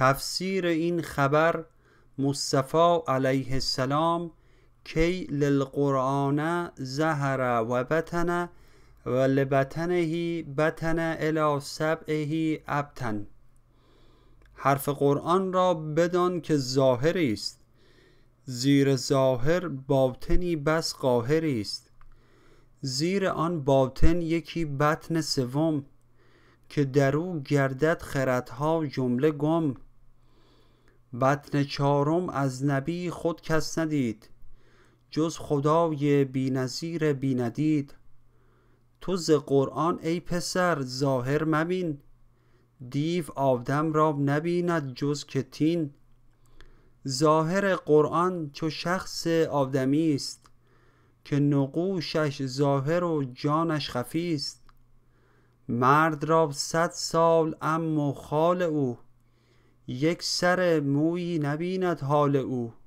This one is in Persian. تفسیر این خبر مصطفی علیه السلام کی للقرآن ظهر و بطن و لبطنه بطن الی سبعه ابطن، حرف قرآن را بدان که ظاهری است، زیر ظاهر باطنی بس قاهری است، زیر آن باطن یکی بطن سوم که در او گردد خردها جمله گم. بطن چهارم از نبی خود کس ندید، جز خدای بی‌نظیر بی‌ندید. تو ز قرآن ای پسر ظاهر مبین، دیو آدم را نبیند جز که تین. ظاهر قرآن چو شخص آدمی است، که نقوشش ظاهر و جانش خفی است. مرد را 100 سال عم و خال او، یک سر مویی نبیند حال او.